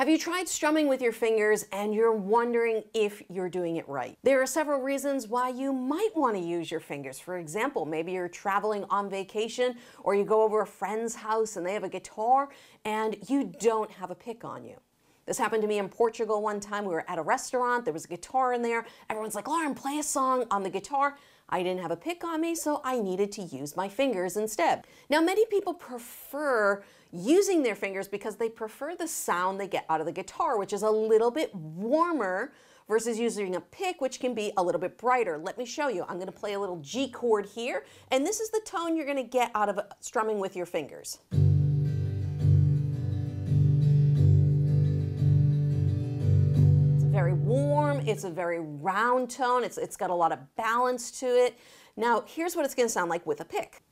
Have you tried strumming with your fingers and you're wondering if you're doing it right? There are several reasons why you might want to use your fingers. For example, maybe you're traveling on vacation or you go over a friend's house and they have a guitar and you don't have a pick on you. This happened to me in Portugal one time. We were at a restaurant, there was a guitar in there. Everyone's like, Lauren, play a song on the guitar. I didn't have a pick on me, so I needed to use my fingers instead. Now, many people prefer using their fingers because they prefer the sound they get out of the guitar, which is a little bit warmer versus using a pick, which can be a little bit brighter. Let me show you. I'm gonna play a little G chord here, and this is the tone you're gonna get out of strumming with your fingers. Very warm, it's a very round tone, it's got a lot of balance to it. Now, here's what it's gonna sound like with a pick.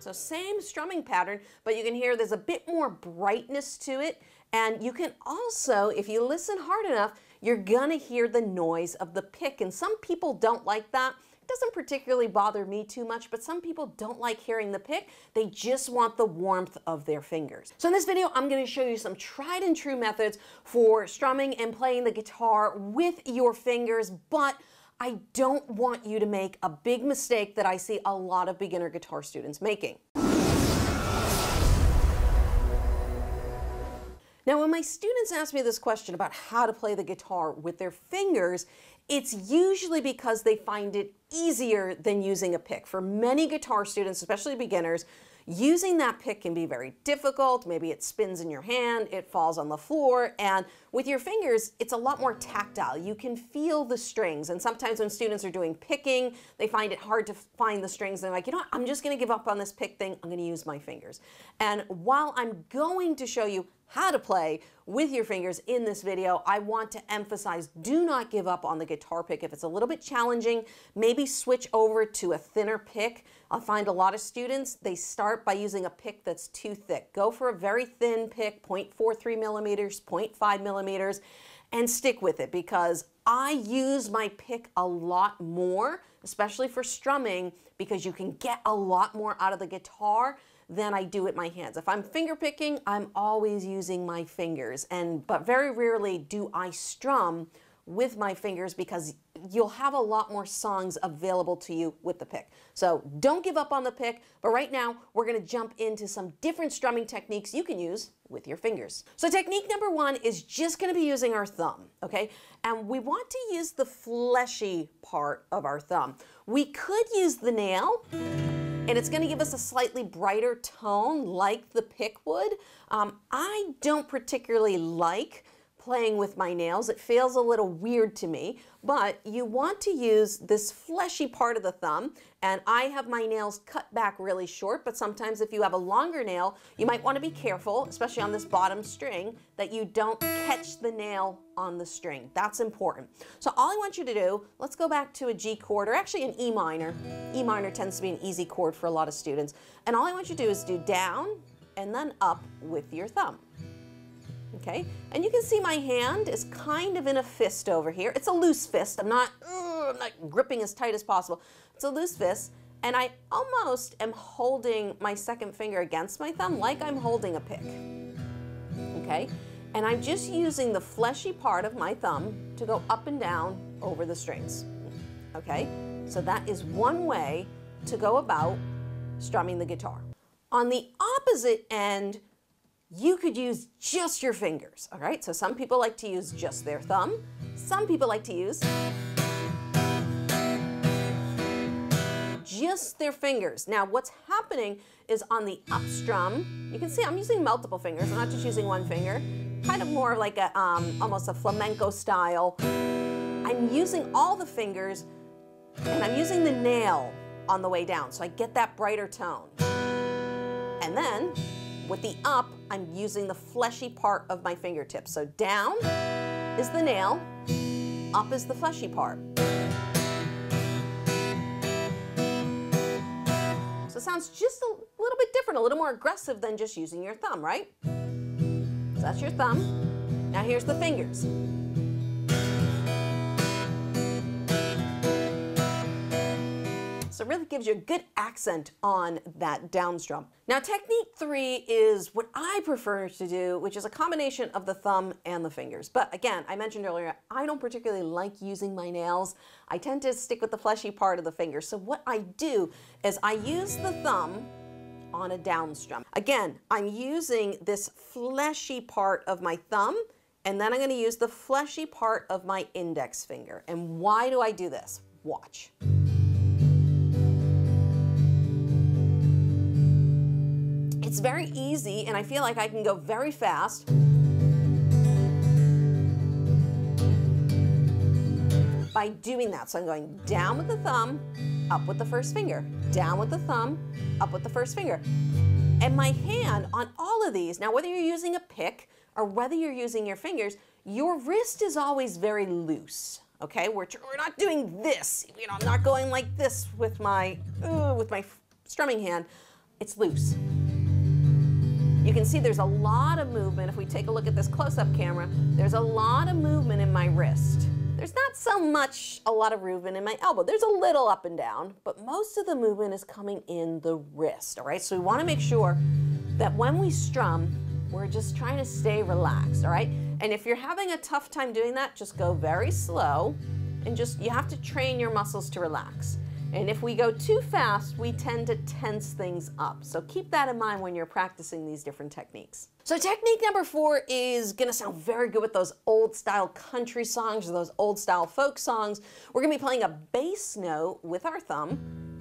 So same strumming pattern, but you can hear there's a bit more brightness to it, and you can also, if you listen hard enough, you're gonna hear the noise of the pick, and some people don't like that. Doesn't particularly bother me too much, but some people don't like hearing the pick. They just want the warmth of their fingers. So in this video, I'm gonna show you some tried and true methods for strumming and playing the guitar with your fingers, but I don't want you to make a big mistake that I see a lot of beginner guitar students making. Now, when my students ask me this question about how to play the guitar with their fingers, it's usually because they find it easier than using a pick. For many guitar students, especially beginners, using that pick can be very difficult. Maybe it spins in your hand, it falls on the floor, and with your fingers, it's a lot more tactile. You can feel the strings, and sometimes when students are doing picking, they find it hard to find the strings. They're like, you know what, I'm just gonna give up on this pick thing, I'm gonna use my fingers. And while I'm going to show you how to play with your fingers in this video, I want to emphasize, do not give up on the guitar pick. If it's a little bit challenging, maybe switch over to a thinner pick. I find a lot of students, they start by using a pick that's too thick. Go for a very thin pick, 0.43 millimeters, 0.5 millimeters, and stick with it, because I use my pick a lot more, especially for strumming, because you can get a lot more out of the guitar than I do with my hands. If I'm finger picking, I'm always using my fingers, but very rarely do I strum with my fingers, because you'll have a lot more songs available to you with the pick. So don't give up on the pick, but right now we're gonna jump into some different strumming techniques you can use with your fingers. So technique number one is just gonna be using our thumb, okay? And we want to use the fleshy part of our thumb. We could use the nail, and it's gonna give us a slightly brighter tone like the pick would. I don't particularly like playing with my nails. It feels a little weird to me, but you want to use this fleshy part of the thumb, and I have my nails cut back really short, but sometimes if you have a longer nail, you might wanna be careful, especially on this bottom string, that you don't catch the nail on the string. That's important. So all I want you to do, let's go back to a G chord, or actually an E minor. E minor tends to be an easy chord for a lot of students. And all I want you to do is do down and then up with your thumb. Okay, and you can see my hand is kind of in a fist over here. It's a loose fist. I'm not gripping as tight as possible. It's a loose fist, and I almost am holding my second finger against my thumb like I'm holding a pick, okay? And I'm just using the fleshy part of my thumb to go up and down over the strings, okay? So that is one way to go about strumming the guitar. On the opposite end, you could use just your fingers, all right? So some people like to use just their thumb. Some people like to use just their fingers. Now, what's happening is on the up strum, you can see I'm using multiple fingers. I'm not just using one finger. Kind of more like a, almost a flamenco style. I'm using all the fingers, and I'm using the nail on the way down, so I get that brighter tone. And then, with the up, I'm using the fleshy part of my fingertips. So down is the nail, up is the fleshy part. So it sounds just a little bit different, a little more aggressive than just using your thumb, right? So that's your thumb. Now here's the fingers. So it really gives you a good accent on that downstrum. Now, technique 3 is what I prefer to do, which is a combination of the thumb and the fingers. But again, I mentioned earlier, I don't particularly like using my nails. I tend to stick with the fleshy part of the finger. So what I do is I use the thumb on a downstrum. Again, I'm using this fleshy part of my thumb, and then I'm going to use the fleshy part of my index finger. And why do I do this? Watch. It's very easy, and I feel like I can go very fast by doing that. So I'm going down with the thumb, up with the first finger, down with the thumb, up with the first finger. And my hand on all of these, now whether you're using a pick or whether you're using your fingers, your wrist is always very loose, okay? We're not doing this, you know, I'm not going like this with my strumming hand. It's loose. You can see there's a lot of movement. If we take a look at this close-up camera, there's a lot of movement in my wrist. There's not so much a lot of movement in my elbow. There's a little up and down, but most of the movement is coming in the wrist, all right? So we want to make sure that when we strum, we're just trying to stay relaxed, all right? And if you're having a tough time doing that, just go very slow and just, you have to train your muscles to relax. And if we go too fast, we tend to tense things up. So keep that in mind when you're practicing these different techniques. So technique number 4 is gonna sound very good with those old style country songs or those old style folk songs. We're gonna be playing a bass note with our thumb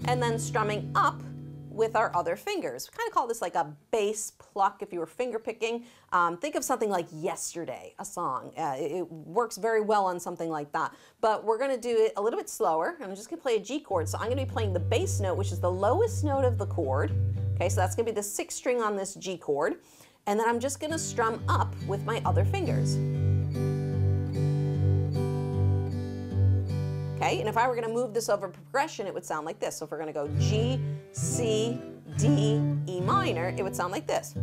and then strumming up with our other fingers. We kind of call this like a bass pluck if you were finger picking. Think of something like Yesterday, a song. It works very well on something like that. But we're gonna do it a little bit slower, and I'm just gonna play a G chord. So I'm gonna be playing the bass note, which is the lowest note of the chord. Okay, so that's gonna be the 6th string on this G chord. And then I'm just gonna strum up with my other fingers. Okay, and if I were gonna move this over progression, it would sound like this. So if we're gonna go G, C, D, E minor, it would sound like this.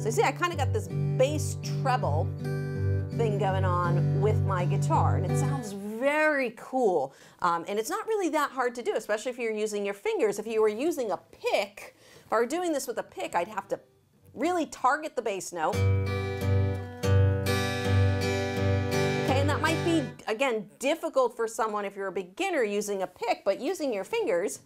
So you see, I kind of got this bass treble thing going on with my guitar, and it sounds very cool. And it's not really that hard to do, especially if you're using your fingers. If you were using a pick, if I were doing this with a pick, I'd have to really target the bass note. Okay, and that might be, again, difficult for someone if you're a beginner using a pick, but using your fingers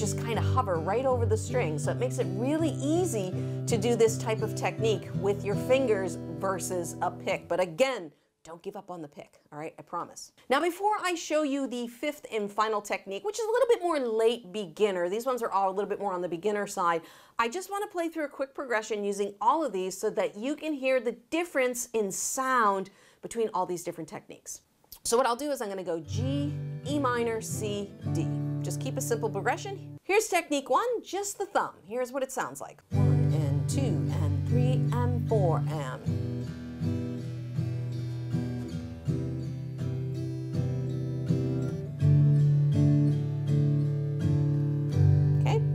just kind of hover right over the string. So it makes it really easy to do this type of technique with your fingers versus a pick. But again, don't give up on the pick, all right? I promise. Now, before I show you the 5th and final technique, which is a little bit more late beginner, these ones are all a little bit more on the beginner side, I just want to play through a quick progression using all of these so that you can hear the difference in sound between all these different techniques. So what I'll do is I'm going to go G, E minor, C, D. Just keep a simple progression. Here's technique 1, just the thumb. Here's what it sounds like. 1 and 2 and 3 and 4 and...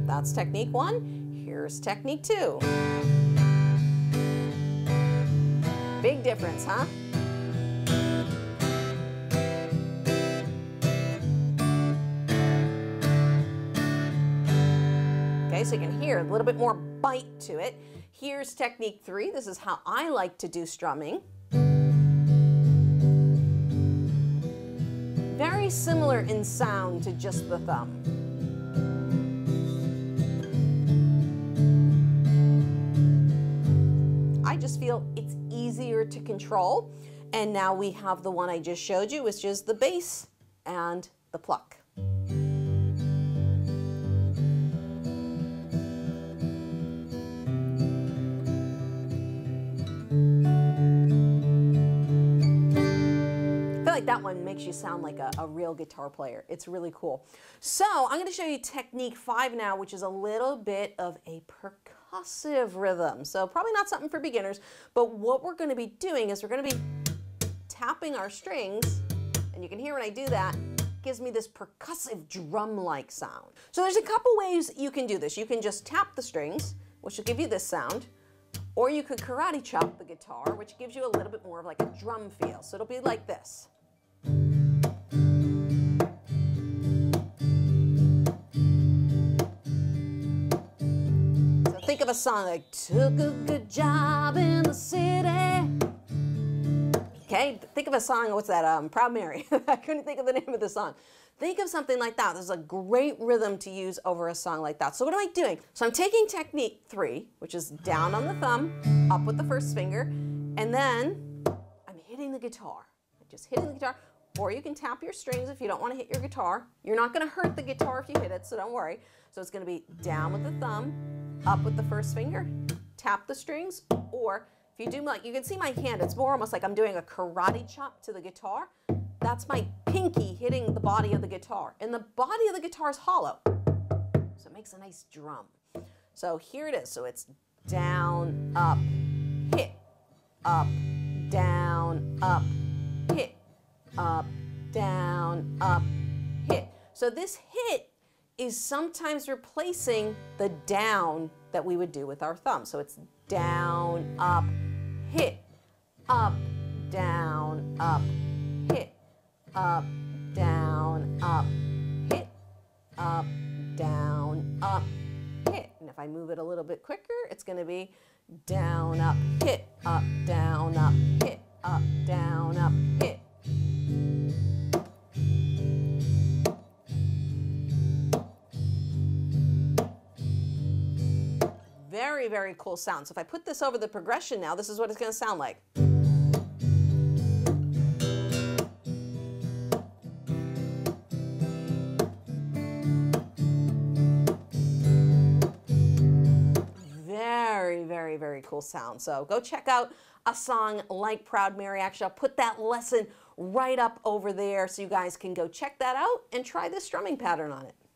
That's technique 1. Here's technique 2. Big difference, huh? Okay, so you can hear a little bit more bite to it. Here's technique 3. This is how I like to do strumming. Very similar in sound to just the thumb. Just feel it's easier to control. And now we have the one I just showed you, which is the bass and the pluck. I feel like that one makes you sound like a real guitar player. It's really cool. So I'm going to show you technique 5 now, which is a little bit of a percussion rhythm. So probably not something for beginners, but what we're going to be doing is we're going to be tapping our strings, and you can hear when I do that, gives me this percussive drum-like sound. So there's a couple ways you can do this. You can just tap the strings, which will give you this sound, or you could karate chop the guitar, which gives you a little bit more of like a drum feel. So it'll be like this. So think of a song like, took a good job in the city. Okay, think of a song, what's that, Proud Mary. I couldn't think of the name of the song. Think of something like that. There's a great rhythm to use over a song like that. So what am I doing? So I'm taking technique 3, which is down on the thumb, up with the first finger, and then I'm hitting the guitar. I'm just hitting the guitar, or you can tap your strings if you don't want to hit your guitar. You're not going to hurt the guitar if you hit it, so don't worry. So it's going to be down with the thumb, up with the first finger, tap the strings, or if you do, like, you can see my hand, it's more almost like I'm doing a karate chop to the guitar. That's my pinky hitting the body of the guitar. And the body of the guitar is hollow, so it makes a nice drum. So here it is. So it's down, up, hit, up, down, up, hit, up, down, up, hit. So this hit is sometimes replacing the down that we would do with our thumb. So it's down, up, hit, up, down, up, hit, up, down, up, hit, up, down, up, hit. And if I move it a little bit quicker, it's going to be down, up, hit, up, down, up, hit, up, down, up, hit. Very, very cool sound. So if I put this over the progression now, this is what it's going to sound like. Very, very, very cool sound. So go check out a song like Proud Mary. Actually, I'll put that lesson right up over there so you guys can go check that out and try this strumming pattern on it.